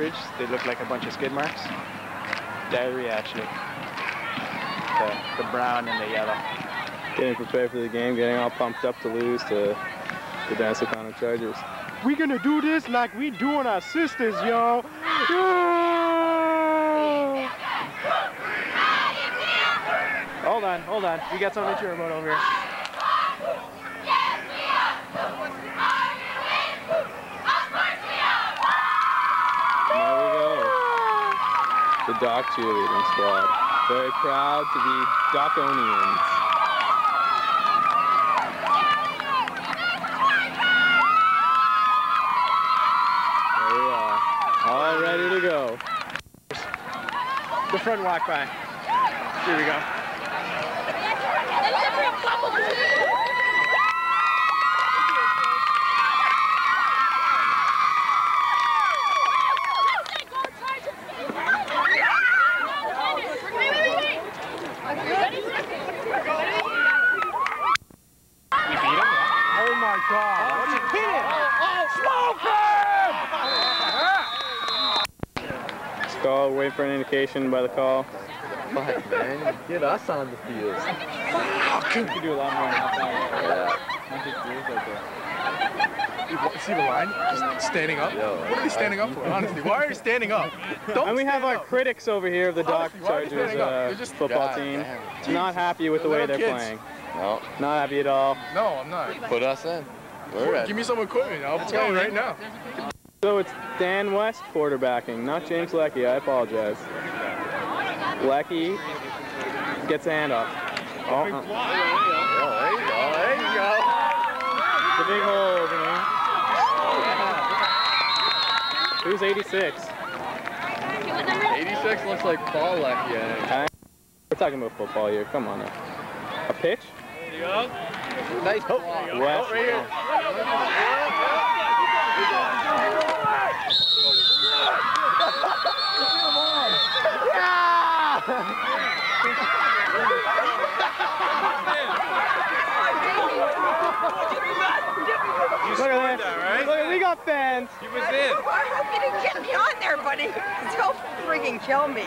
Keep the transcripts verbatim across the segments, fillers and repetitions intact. Uxbridge. They look like a bunch of skid marks. Diarrhea, actually. The, the brown and the yellow. Getting prepared for the game, getting all pumped up to lose to the DO'C Chargers. We gonna do this like we doing our sisters, y'all. Hold on, hold on. We got something to cheer about over here. The Doc cheerleading squad. Very proud to be Doc-onians. There we are. All ready to go. The front walk by. Here we go. Call, wait for an indication by the call. Fuck, man, get us on the field. I think you do a lot more outside. Yeah. You see the line? Just standing up? Yo, what are they standing I, up for, honestly? Why are you standing up? Don't and we have our up. critics over here of the Doc Chargers uh, just, football God, team. Damn, not happy with the way they're kids. playing. No. Not happy at all. No, I'm not. Put us in. We're Give at. me some equipment. I'll That's play right now. So it's Dan West quarterbacking, not James Leckey, I apologize. Leckey gets a hand up. Oh, there you go, there you go. The big hole, you know. Who's eighty-six? eighty-six looks like Paul Leckey, I think. I, we're talking about football here, come on now. A pitch? There you go. Nice hook. West. Right here. You Look at that, right? Look, we got fans. He was in. I hope you didn't get me on there, buddy. Don't friggin' kill me.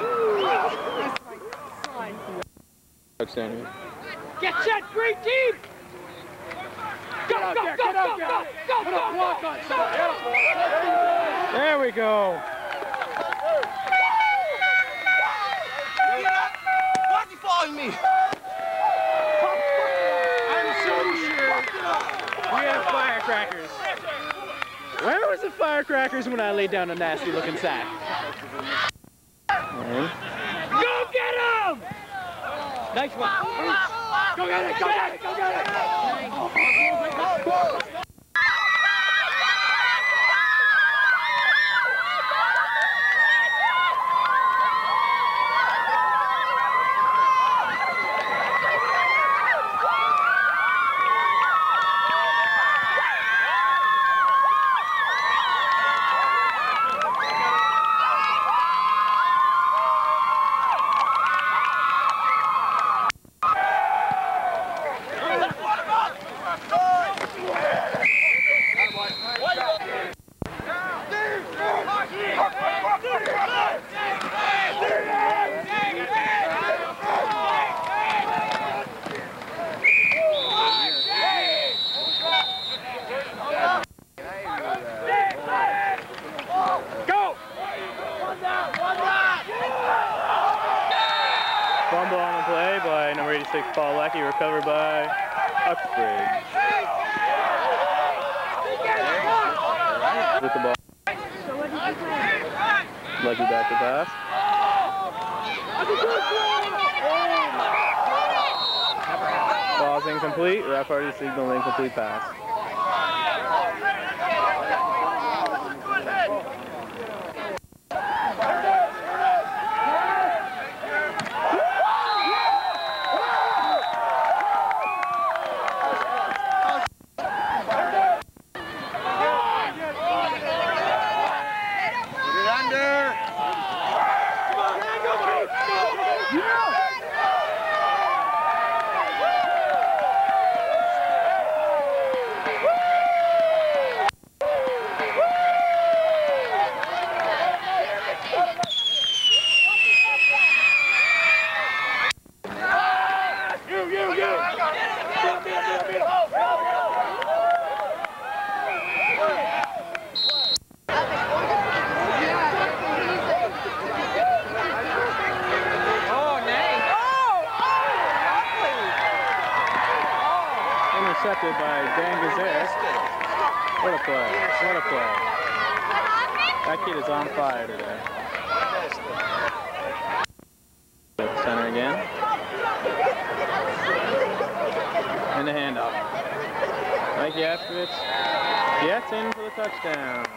Outstanding. Get set, great team. Go, go, go, go, go, go, go, go, walk on. There we go. Why'd you follow me? We have firecrackers. Where was the firecrackers when I laid down a nasty looking sack? Right. Go get him! Nice one. Go get it, go get it, go get it! Go get it. Go get it. Fumble on the play by number eighty-six, Paul Leckey, recovered by Uxbridge. With the ball. Leckey back to pass. Ball's incomplete. Ref already signaled an incomplete pass. a play. What a play. That kid is on fire today. Center again. And the handoff. Mike Yaskovitch gets in for the touchdown.